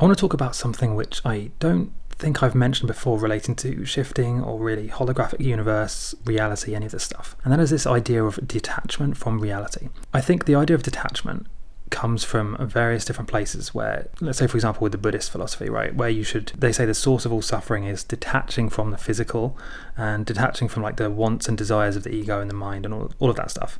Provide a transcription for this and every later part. I want to talk about something which I don't think I've mentioned before relating to shifting or really holographic universe, reality, any of this stuff. And that is this idea of detachment from reality. I think the idea of detachment comes from various different places where, let's say for example with the Buddhist philosophy, right, where they say the source of all suffering is detaching from the physical and detaching from like the wants and desires of the ego and the mind and all of that stuff.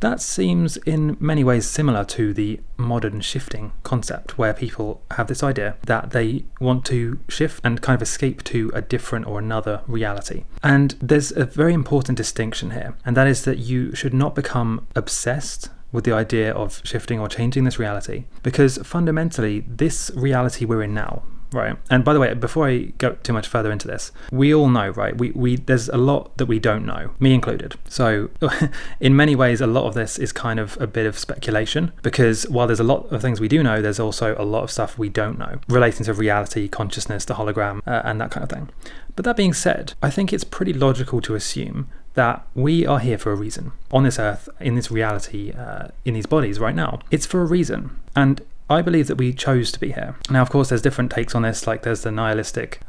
That seems in many ways similar to the modern shifting concept, where people have this idea that they want to shift and kind of escape to a different or another reality. And there's a very important distinction here, and that is that you should not become obsessed with the idea of shifting or changing this reality, because fundamentally this reality we're in now, right? And by the way, before I go too much further into this, we all know, right, there's a lot that we don't know, me included. So in many ways a lot of this is kind of a bit of speculation, because while there's a lot of things we do know, there's also a lot of stuff we don't know relating to reality, consciousness, the hologram, and that kind of thing. But that being said, I think it's pretty logical to assume that we are here for a reason on this earth, in this reality, in these bodies right now. It's for a reason, and I believe that we chose to be here. Now, of course, there's different takes on this. Like there's the nihilistic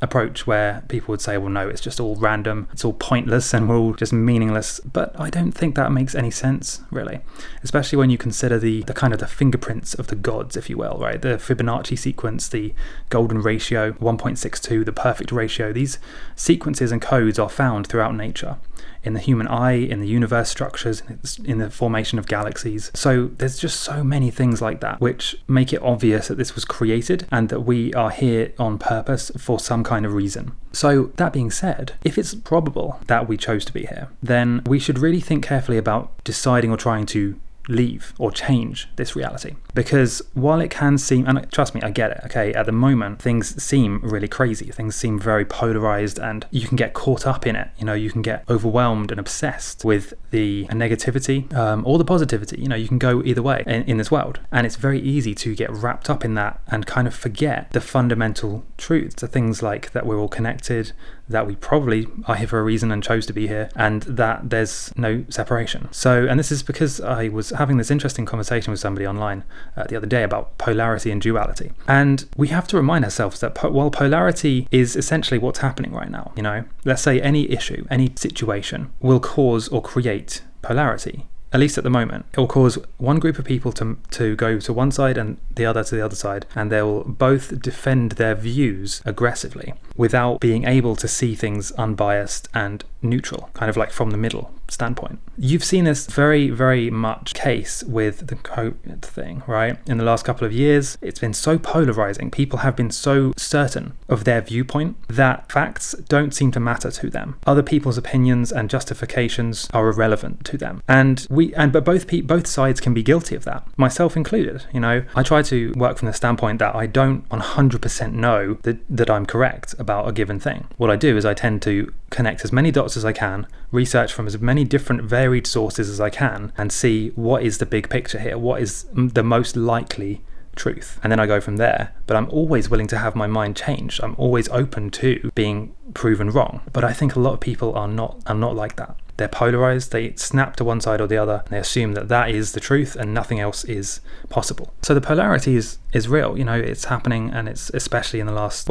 approach where people would say, well, no, it's just all random, it's all pointless, and we're all just meaningless. But I don't think that makes any sense, really, especially when you consider the kind of the fingerprints of the gods, if you will, right? The Fibonacci sequence, the golden ratio, 1.62, the perfect ratio. These sequences and codes are found throughout nature, in the human eye, in the universe structures, in the formation of galaxies. So there's just so many things like that which make it obvious that this was created and that we are here on purpose for some kind of reason. So that being said, if it's probable that we chose to be here, then we should really think carefully about deciding or trying to leave or change this reality, because while it can seem, and trust me, I get it, okay, at the moment things seem really crazy, things seem very polarized, and you can get caught up in it, you know, you can get overwhelmed and obsessed with the negativity or the positivity, you know, you can go either way in this world, and it's very easy to get wrapped up in that and kind of forget the fundamental truths, the things like that we're all connected, that we probably are here for a reason and chose to be here, and that there's no separation. So, and this is because I was having this interesting conversation with somebody online the other day about polarity and duality. And we have to remind ourselves that while polarity is essentially what's happening right now, you know, let's say any issue, any situation will cause or create polarity. At least at the moment, it will cause one group of people to go to one side and the other to the other side, and they'll both defend their views aggressively without being able to see things unbiased and neutral, kind of like from the middle standpoint. You've seen this very, very much case with the COVID thing, right? In the last couple of years, it's been so polarizing. People have been so certain of their viewpoint that facts don't seem to matter to them. Other people's opinions and justifications are irrelevant to them. And both sides can be guilty of that, myself included. You know, I try to work from the standpoint that I don't 100% know that I'm correct about a given thing. What I do is I tend to connect as many dots as I can, research from as many different varied sources as I can, and see what is the big picture here, what is the most likely truth, and then I go from there. But I'm always willing to have my mind changed, I'm always open to being proven wrong. But I think a lot of people are not like that. They're polarized, they snap to one side or the other, and they assume that that is the truth and nothing else is possible. So the polarity is real, you know, it's happening, and it's especially in the last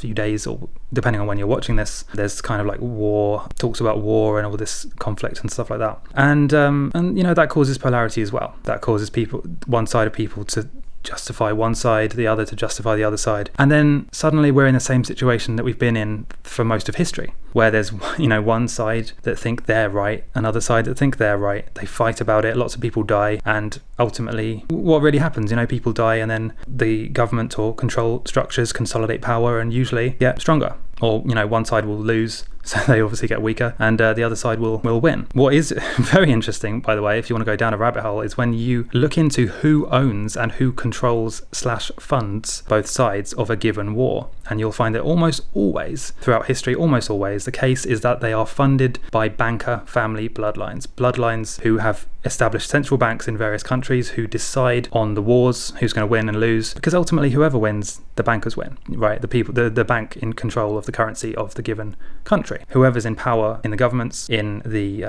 few days, or depending on when you're watching this, there's kind of like war, talks about war and all this conflict and stuff like that. And you know, that causes polarity as well. That causes one side of people to justify one side, the other to justify the other side. And then suddenly we're in the same situation that we've been in for most of history, where there's, you know, one side that think they're right, another side that think they're right. They fight about it, lots of people die, and ultimately what really happens, you know, people die, and then the government or control structures consolidate power and usually get stronger. Or, you know, one side will lose, so they obviously get weaker, and the other side will win. What is very interesting, by the way, if you want to go down a rabbit hole, is when you look into who owns and who controls / funds both sides of a given war. And you'll find that almost always, throughout history, almost always, the case is that they are funded by banker family bloodlines. Bloodlines who have established central banks in various countries who decide on the wars, who's going to win and lose, because ultimately whoever wins, the bankers win, right? The bank in control of the currency of the given country. country. Whoever's in power in the governments, in the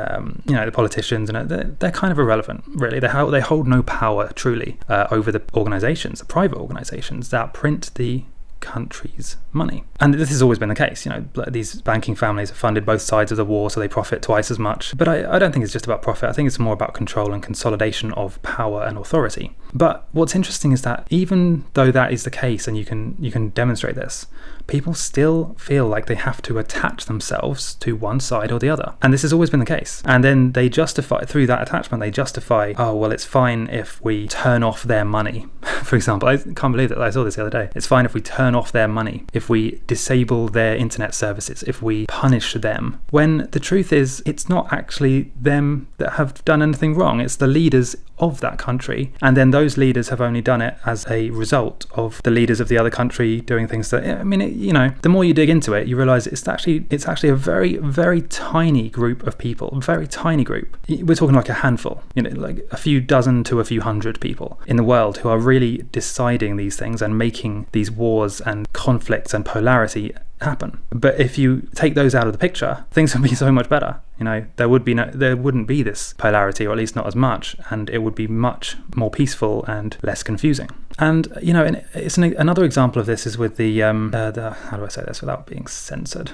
the politicians, and they're kind of irrelevant, really. They hold no power truly over the organisations, the private organisations that print the country's money. And this has always been the case. You know, these banking families have funded both sides of the war, so they profit twice as much. But I don't think it's just about profit. I think it's more about control and consolidation of power and authority. But what's interesting is that even though that is the case, and you can demonstrate this, people still feel like they have to attach themselves to one side or the other. And this has always been the case. And then they justify, through that attachment, they justify, oh, well, it's fine if we turn off their money. For example, I can't believe that I saw this the other day. It's fine if we turn off their money, if we disable their internet services, if we punish them. When the truth is, it's not actually them that have done anything wrong. It's the leaders of that country. And then those leaders have only done it as a result of the leaders of the other country doing things that, I mean, you know, the more you dig into it, you realize it's actually a very, very tiny group of people, very tiny group. We're talking like a handful, you know, like a few dozen to a few hundred people in the world who are really deciding these things and making these wars and conflicts and polarity happen. But if you take those out of the picture, things would be so much better. You know, there wouldn't be this polarity, or at least not as much, and it would be much more peaceful and less confusing. And you know, and it's another example of this is with the how do I say this without being censored?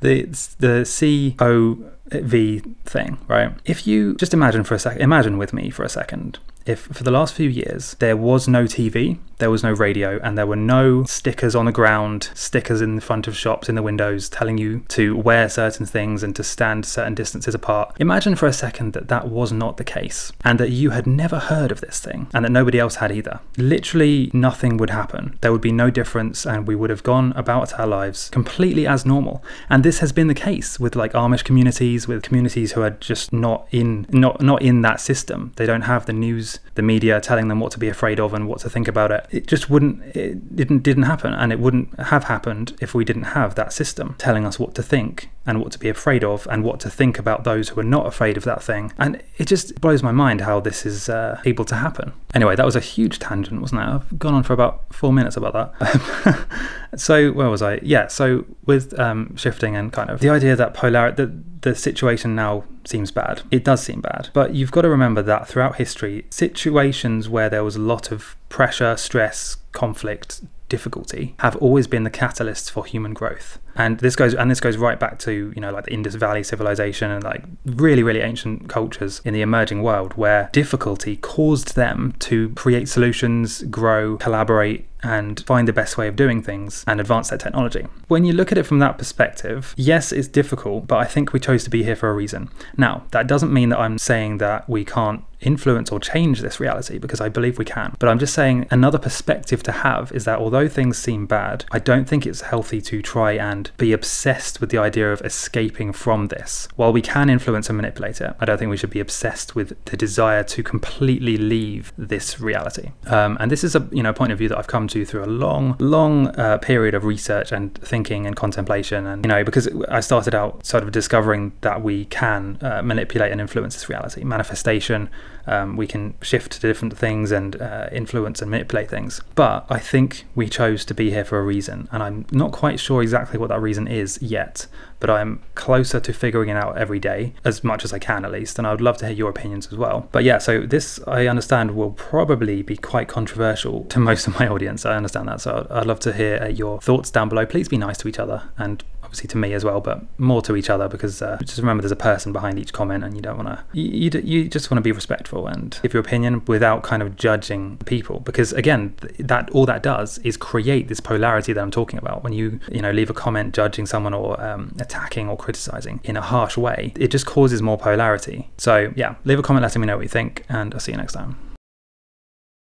the COV thing, right? If you just imagine with me for a second. If for the last few years there was no TV, there was no radio, and there were no stickers on the ground, stickers in the front of shops, in the windows, telling you to wear certain things and to stand certain distances apart. Imagine for a second that that was not the case, and that you had never heard of this thing, and that nobody else had either. Literally nothing would happen. There would be no difference, and we would have gone about our lives completely as normal. And this has been the case with like Amish communities, with communities who are just not in that system. They don't have the news, the media telling them what to be afraid of and what to think about it. It just didn't happen, and it wouldn't have happened if we didn't have that system telling us what to think and what to be afraid of and what to think about those who are not afraid of that thing. And it just blows my mind how this is able to happen. Anyway, that was a huge tangent, wasn't it? I've gone on for about 4 minutes about that. So where was I? Yeah, so with shifting and kind of the idea that the situation now seems bad. It does seem bad, but you've got to remember that throughout history, situations where there was a lot of pressure, stress, conflict, difficulty have always been the catalysts for human growth. And this goes right back to, you know, like the Indus Valley civilization and like really, really ancient cultures in the emerging world where difficulty caused them to create solutions, grow, collaborate, and find the best way of doing things and advance their technology. When you look at it from that perspective, yes, it's difficult, but I think we chose to be here for a reason. Now, that doesn't mean that I'm saying that we can't influence or change this reality, because I believe we can. But I'm just saying another perspective to have is that although things seem bad, I don't think it's healthy to try and be obsessed with the idea of escaping from this. While we can influence and manipulate it, I don't think we should be obsessed with the desire to completely leave this reality. And this is a point of view that I've come to through a long period of research and thinking and contemplation, and because I started out sort of discovering that we can manipulate and influence this reality, manifestation. We can shift to different things and influence and manipulate things. But I think we chose to be here for a reason, and I'm not quite sure exactly what that reason is yet, but I'm closer to figuring it out every day, as much as I can at least, and I would love to hear your opinions as well. But yeah, so this, I understand, will probably be quite controversial to most of my audience. I understand that, so I'd love to hear your thoughts down below. Please be nice to each other, and obviously to me as well, but more to each other, because just remember there's a person behind each comment, and you don't want to, you just want to be respectful and give your opinion without kind of judging people, because again, that all that does is create this polarity that I'm talking about. When you leave a comment judging someone or attacking or criticizing in a harsh way, it just causes more polarity. So yeah, leave a comment letting me know what you think, and I'll see you next time.